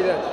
widać.